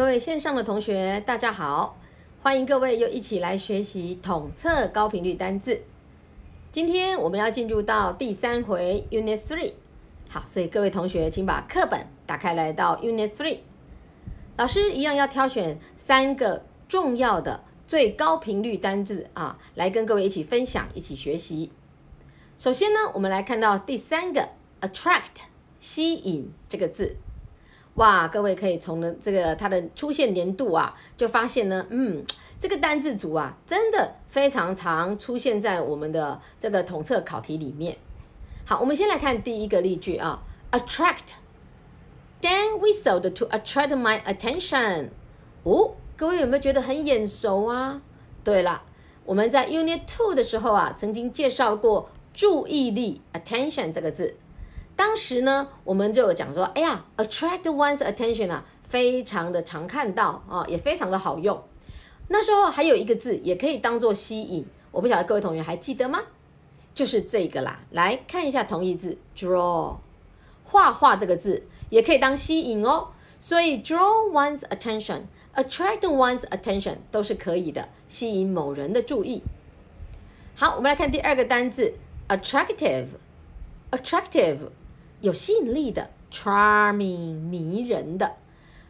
各位线上的同学，大家好，欢迎各位又一起来学习统测高频率单字。今天我们要进入到第三回 Unit 3， 好，所以各位同学请把课本打开来到 Unit 3， 老师一样要挑选三个重要的最高频率单字啊，来跟各位一起分享，一起学习。首先呢，我们来看到第三个 attract 吸引这个字。 哇，各位可以从这个它的出现年度啊，就发现呢，这个单字组啊，真的非常常出现在我们的这个统测考题里面。好，我们先来看第一个例句啊 ，attract， Dan whistled to attract my attention。哦，各位有没有觉得很眼熟啊？对了，我们在 Unit 2 的时候啊，曾经介绍过注意力 attention 这个字。 当时呢，我们就有讲说，哎呀 ，attract one's attention 啊，非常的常看到啊，也非常的好用。那时候还有一个字也可以当做吸引，我不晓得各位同学还记得吗？就是这个啦。来看一下同义字 draw， 画画这个字也可以当吸引哦。所以 draw one's attention、attract one's attention 都是可以的，吸引某人的注意。好，我们来看第二个单字 attractive。 有吸引力的 ，charming 迷人的。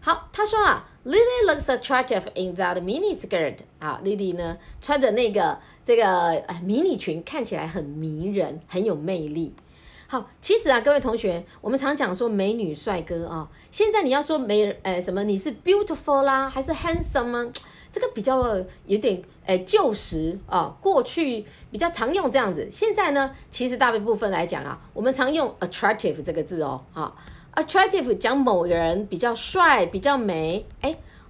好，他说啊 ，Lily looks attractive in that mini skirt。啊 ，Lily 呢穿着那个迷你裙，看起来很迷人，很有魅力。好，其实啊，各位同学，我们常讲说美女帅哥啊、现在你要说你是 beautiful 啦，还是 handsome 吗？这个比较有点旧时啊，过去比较常用这样子。现在呢，其实大部分来讲啊，我们常用 attractive 这个字哦，啊 ，attractive 讲某个人比较帅、比较美。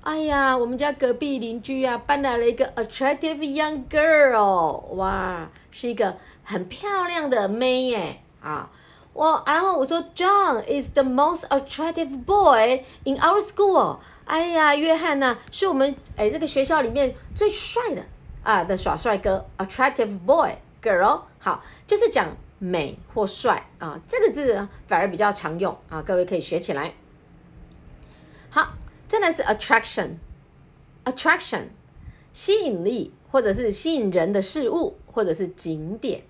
哎呀，我们家隔壁邻居啊，搬来了一个 attractive young girl， 哇，是一个很漂亮的妹耶啊。 然后我说 ，John is the most attractive boy in our school。哎呀，约翰呐、是我们这个学校里面最帅的啊的耍帅哥 ，attractive boy girl。好，就是讲美或帅啊，这个字反而比较常用啊，各位可以学起来。好，再来是 attraction， 吸引力或者是吸引人的事物或者是景点。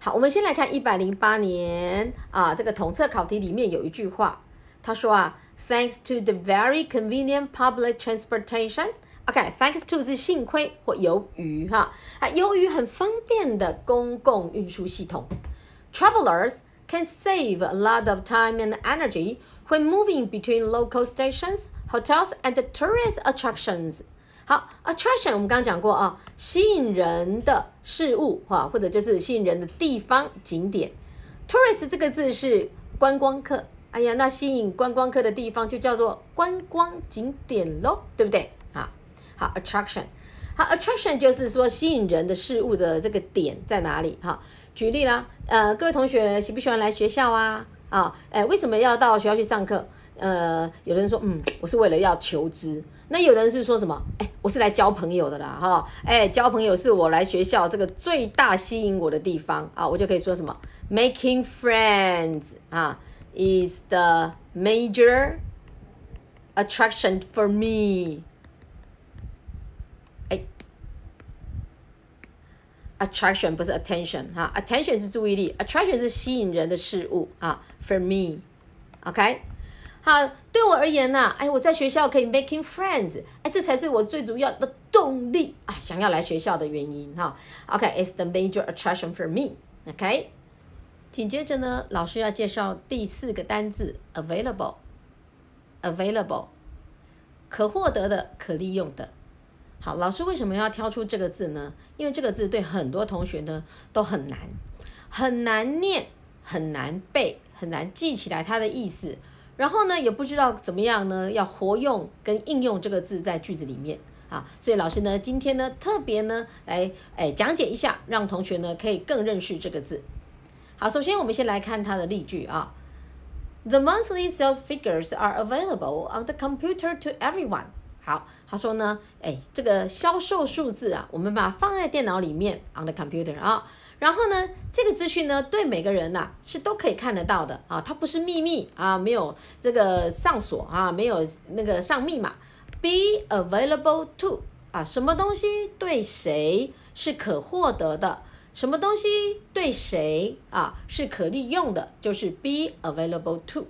好，我们先来看108年啊，这个统测考题里面有一句话，他说啊 ，Thanks to the very convenient public transportation， OK，thanks to 是幸亏或由于哈，由于很方便的公共运输系统 ，travelers can save a lot of time and energy when moving between local stations, hotels and tourist attractions。 好 ，attraction 我们刚刚讲过啊，吸引人的事物哈、或者就是吸引人的地方景点。tourist 这个字是观光客，哎呀，那吸引观光客的地方就叫做观光景点咯，对不对？好 ，attraction， 好 ，attraction 就是说吸引人的事物的这个点在哪里哈？举例啦，各位同学喜不喜欢来学校啊？为什么要到学校去上课？有人说，我是为了要求知。 那有的人是说什么？我是来交朋友的啦，交朋友是我来学校这个最大吸引我的地方啊，我就可以说什么 ？Making friends 啊 is the major attraction for me。attraction 不是 attention 哈、，attention 是注意力 ，attraction 是吸引人的事物啊 ，for me，OK。 好，对我而言呐、我在学校可以 making friends， 这才是我最主要的动力啊，想要来学校的原因哈。OK，it's the major attraction for me。OK， 紧接着呢，老师要介绍第四个单字 available， 可获得的，可利用的。好，老师为什么要挑出这个字呢？因为这个字对很多同学呢都很难，很难念，很难背，很难记起来它的意思。 然后呢，也不知道怎么样呢，要活用跟应用这个字在句子里面啊，所以老师呢，今天呢，特别呢来讲解一下，让同学呢可以更认识这个字。好，首先我们先来看它的例句啊 ，The monthly sales figures are available on the computer to everyone。好，他说呢，这个销售数字啊，我们把它放在电脑里面 on the computer 啊。 然后呢，这个资讯呢，对每个人呐是都可以看得到的啊，它不是秘密啊，没有这个上锁啊，没有那个上密码， be available to 啊，什么东西对谁是可获得的，什么东西对谁啊是可利用的，就是 be available to。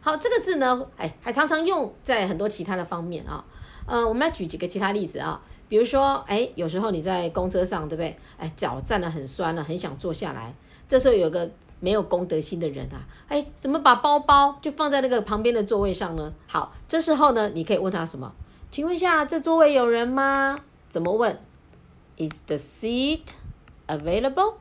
好，这个字呢，哎，还常常用在很多其他的方面啊。我们来举几个其他例子啊，比如说，哎，有时候你在公车上，对不对？哎，脚站得很酸了，很想坐下来，这时候有个没有公德心的人啊，哎，怎么把包包就放在那个旁边的座位上呢？好，这时候呢，你可以问他什么？请问一下，这座位有人吗？怎么问 ？Is the seat available？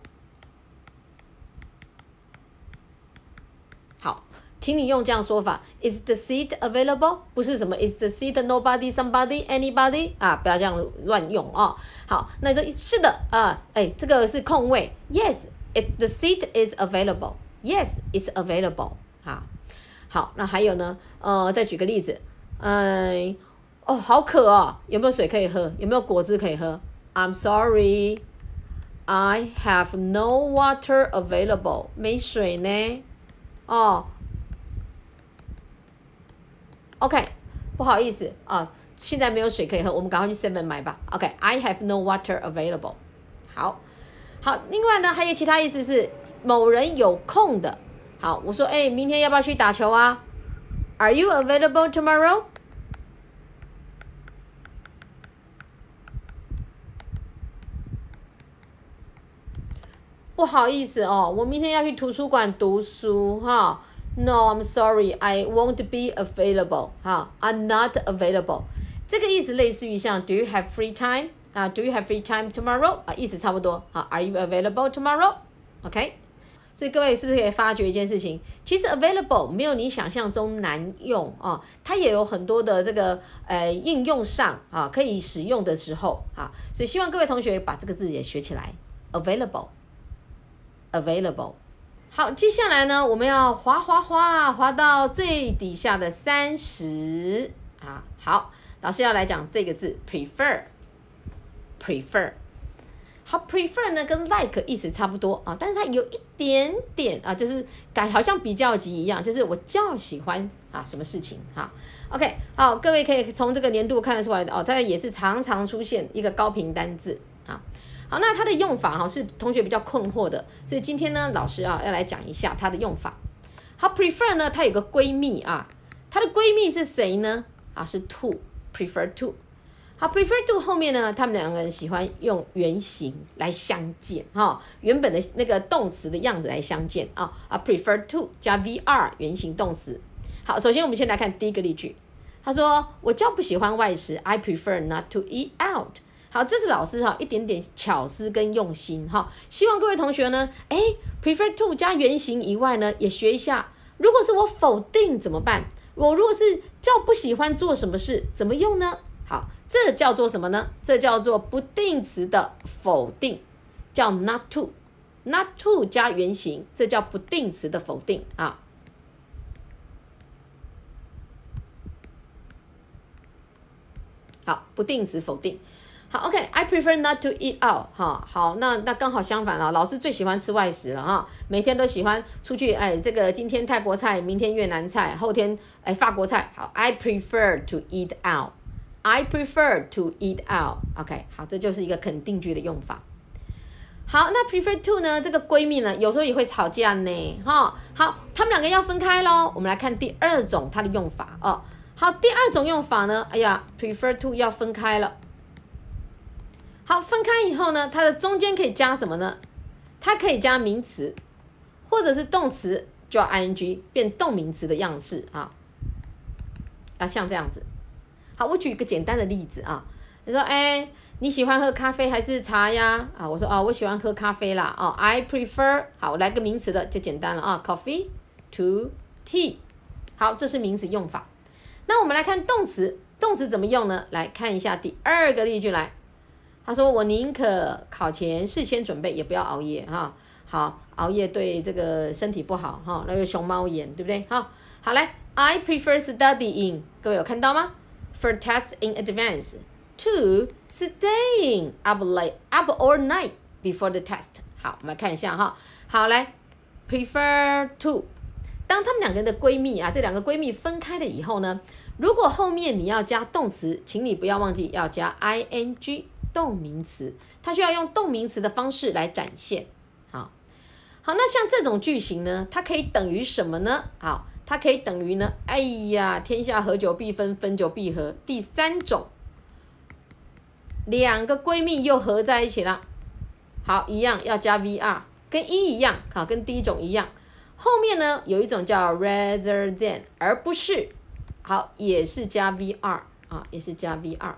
好，请你用这样说法 ：Is the seat available？ 不是什么 Is the seat nobody somebody anybody 啊，不要这样乱用哦。好，那你说是的啊，哎，这个是空位 ，Yes。The seat is available. Yes, it's available. 啊，好，那还有呢？再举个例子，哦，好渴哦，有没有水可以喝？有没有果汁可以喝 ？I'm sorry, I have no water available. 没水呢。哦 ，OK， 不好意思啊，现在没有水可以喝，我们赶快去 Seven 买吧。OK, I have no water available. 好。好，另外呢，还有其他意思是某人有空的。好，我说，哎，明天要不要去打球啊 ？Are you available tomorrow？ 不好意思哦，我明天要去图书馆读书哈。No, I'm sorry, I won't be available. 哈 ，I'm not available。这个意思类似于像 Do you have free time？啊 ，Do you have free time tomorrow？ 啊，意思差不多啊。Are you available tomorrow？OK， 所以各位是不是可以发觉一件事情？其实 available 没有你想象中难用啊，它也有很多的这个应用上啊可以使用的时候啊，所以希望各位同学把这个字也学起来 ，available。好，接下来呢，我们要滑到最底下的30啊。好，老师要来讲这个字 prefer。prefer， 好 ，prefer 呢跟 like 意思差不多啊，但是它有一点点啊，就是感好像比较级一样，就是我较喜欢啊什么事情哈。OK， 好，各位可以从这个年度看得出来的哦，它也是常常出现一个高频单字啊。好，那它的用法哈、啊、是同学比较困惑的，所以今天呢，老师啊要来讲一下它的用法。好 ，prefer 呢它有个闺蜜啊，它的闺蜜是谁呢？啊是 to，prefer to。好 ，prefer to 后面呢，他们两个人喜欢用原形来相见哈、哦，原本的那个动词的样子来相见啊啊 ，prefer to 加 VR 原形动词。好，首先我们先来看第一个例句，他说我较不喜欢外食 ，I prefer not to eat out。好，这是老师哈、哦、一点点巧思跟用心哈、哦，希望各位同学呢，哎 ，prefer to 加原形以外呢，也学一下，如果是我否定怎么办？我如果是较不喜欢做什么事，怎么用呢？好，这叫做什么呢？这叫做不定词的否定，叫 not to。not to 加原形，这叫不定词的否定啊。好，不定词否定。好 ，OK，I prefer not to eat out。哈，好，那刚好相反了，老师最喜欢吃外食了哈，每天都喜欢出去，哎，这个今天泰国菜，明天越南菜，后天哎法国菜。好 ，I prefer to eat out。I prefer to eat out. OK， 好，这就是一个肯定句的用法。好，那 prefer to 呢？这个闺蜜呢，有时候也会吵架呢，哈、哦。好，他们两个要分开喽。我们来看第二种它的用法哦。好，第二种用法呢，哎呀 ，prefer to 要分开了。好，分开以后呢，它的中间可以加什么呢？它可以加名词，或者是动词加 ing 变动名词的样式啊。啊，像这样子。好，我举一个简单的例子啊，你说，哎，你喜欢喝咖啡还是茶呀？啊，我说，啊，我喜欢喝咖啡啦，哦 ，I prefer， 好，我来个名词的就简单了啊 ，coffee to tea， 好，这是名词用法。那我们来看动词，动词怎么用呢？来看一下第二个例句来，他说我宁可考前事先准备，也不要熬夜哈，好，熬夜对这个身体不好哈，那个熊猫眼对不对？好来 ，I prefer studying， 各位有看到吗？For tests in advance, to staying up all night before the test. 好，我们来看一下哈。好，来 prefer to 当她们两个人的闺蜜啊，这两个闺蜜分开了以后呢，如果后面你要加动词，请你不要忘记要加 ing 动名词，它需要用动名词的方式来展现。好，那像这种句型呢，它可以等于什么呢？好，它可以等于呢，哎呀，天下合久必分，分久必合。第三种，两个闺蜜又合在一起了。好，一样要加 VR， 跟一样，好，跟第一种一样。后面呢，有一种叫 rather than， 而不是，好，也是加 VR 啊，也是加 VR。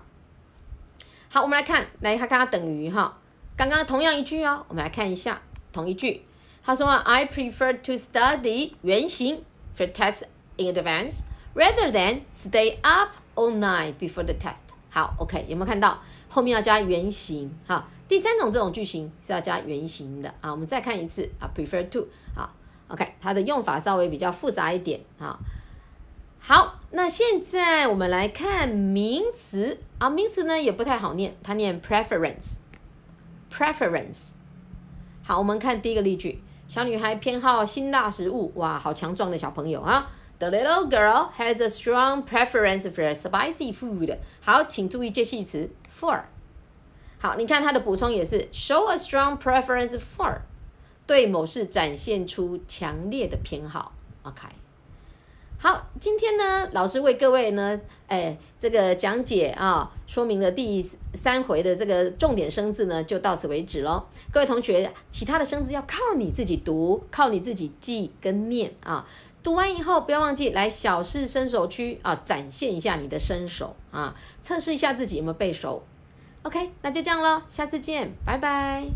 好，我们来看，看它等于哈，刚刚同样一句哦，我们来看一下同一句。 他说啊 ，I prefer to study 原型 for tests in advance rather than stay up all night before the test。好 ，OK， 有没有看到后面要加原型？哈，第三种这种句型是要加原型的啊。我们再看一次啊 ，prefer to 啊 ，OK， 它的用法稍微比较复杂一点啊。好，那现在我们来看名词啊，名词呢也不太好念，它念 preference。好，我们看第一个例句。 小女孩偏好辛辣食物，哇，好强壮的小朋友啊 ！The little girl has a strong preference for spicy food。好，请注意介系词 for。好，你看它的补充也是 show a strong preference for， 对某事展现出强烈的偏好。OK。好，今天呢，老师为各位呢，这个讲解啊，说明了第三回的这个重点生字呢，就到此为止咯。各位同学，其他的生字要靠你自己读，靠你自己记跟念啊。读完以后，不要忘记来小试身手区啊，展现一下你的身手啊，测试一下自己有没有背熟。OK， 那就这样咯，下次见，拜拜。